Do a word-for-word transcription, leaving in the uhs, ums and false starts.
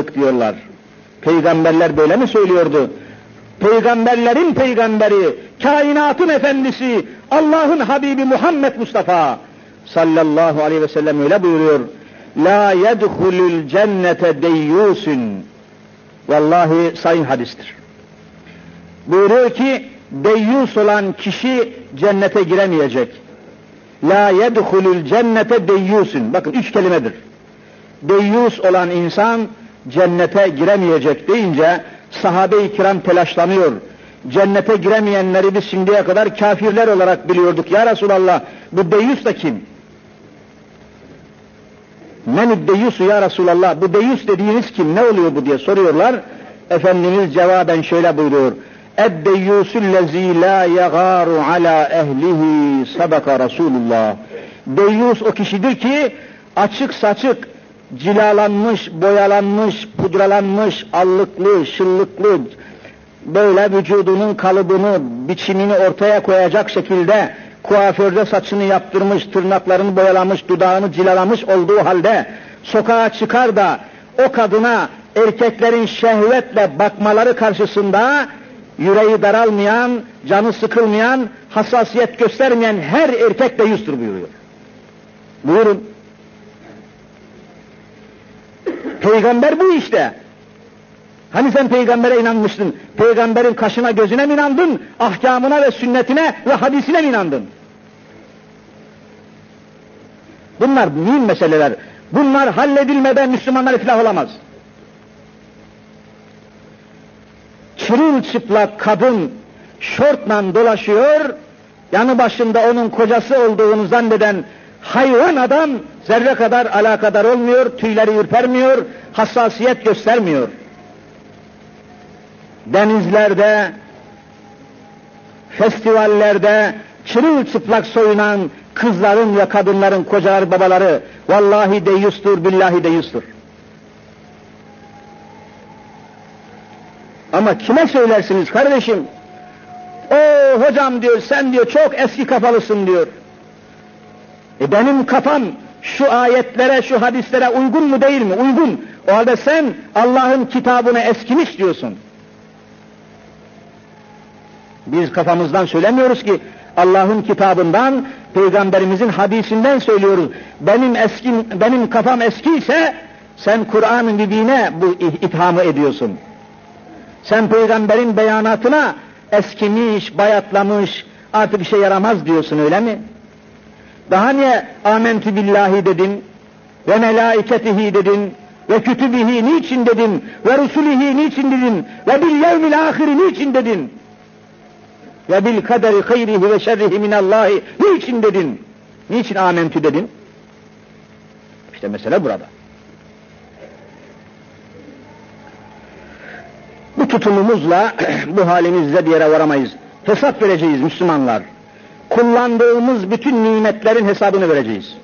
zıtlık diyorlar. Peygamberler böyle mi söylüyordu? Peygamberlerin peygamberi, kainatın efendisi, Allah'ın Habibi Muhammed Mustafa sallallahu aleyhi ve sellem öyle buyuruyor. La yedhulul cennete deyyusun. Vallahi sayın hadistir. Buyuruyor ki deyyus olan kişi cennete giremeyecek. La yedhulul cennete deyyusun. Bakın üç kelimedir. Deyyus olan insan cennete giremeyecek deyince sahabe-i kiram telaşlanıyor. Cennete giremeyenleri biz şimdiye kadar kafirler olarak biliyorduk. Ya Resulallah, bu deyyus da kim? Menü deyyusu ya Resulallah, bu deyyus dediğiniz kim, ne oluyor bu diye soruyorlar. Efendimiz cevaben şöyle buyuruyor. Eddeyyusü lezî lâ yegâru alâ ehlihi sabaka Resulullah. Deyyus o kişidir ki açık saçık, cilalanmış, boyalanmış, pudralanmış, allıklı, şıllıklı, böyle vücudunun kalıbını, biçimini ortaya koyacak şekilde kuaförde saçını yaptırmış, tırnaklarını boyalamış, dudağını cilalamış olduğu halde sokağa çıkar da o kadına erkeklerin şehvetle bakmaları karşısında yüreği daralmayan, canı sıkılmayan, hassasiyet göstermeyen her erkek de yüzdür buyuruyor. Buyurun. Peygamber bu işte. Hani sen peygambere inanmıştın? Peygamberin kaşına gözüne mi inandın? Ahkamına ve sünnetine ve hadisine mi inandın? Bunlar mühim meseleler. Bunlar halledilmeden Müslümanlar iflah olamaz. Çırılçıplak kadın şortla dolaşıyor, yanı başında onun kocası olduğunu zanneden hayvan adam zerre kadar alakadar olmuyor, tüyleri ürpermiyor, hassasiyet göstermiyor. Denizlerde, festivallerde çırılçıplak soyunan kızların ve kadınların kocaları, babaları vallahi deyyustur, billahi deyyustur. Ama kime söylersiniz kardeşim? Oo hocam diyor, sen diyor çok eski kafalısın diyor. E benim kafam şu ayetlere, şu hadislere uygun mu değil mi? Uygun. O halde sen Allah'ın kitabını eskimiş diyorsun. Biz kafamızdan söylemiyoruz ki, Allah'ın kitabından, peygamberimizin hadisinden söylüyoruz. Benim eskim, benim kafam eskiyse, sen Kur'an-ı Mübin'e bu ithamı ediyorsun. Sen peygamberin beyanatına eskimiş, bayatlamış, artık bir şey yaramaz diyorsun, öyle mi? Daha niye amentü billahi dedin, ve melaiketihi dedin, ve kütübihi niçin dedin, ve rusulihi niçin dedin, ve bil yevmil ahiri niçin dedin, ve bil kaderi hayrihi ve şerrihi minallahi niçin dedin, niçin amentü dedin? İşte mesele burada. Bu tutumumuzla, bu halimizle bir yere varamayız. Hesap vereceğiz Müslümanlar. Kullandığımız bütün nimetlerin hesabını vereceğiz.